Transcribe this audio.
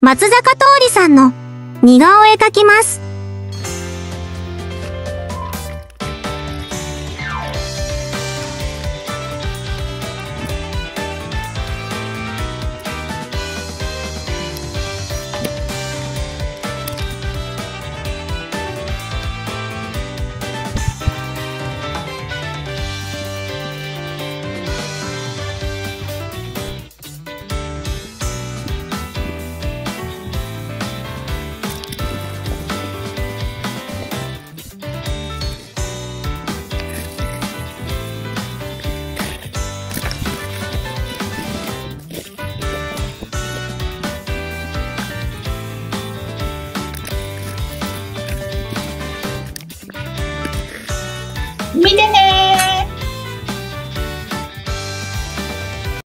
松坂桃李さんの似顔絵描きます。見てねー。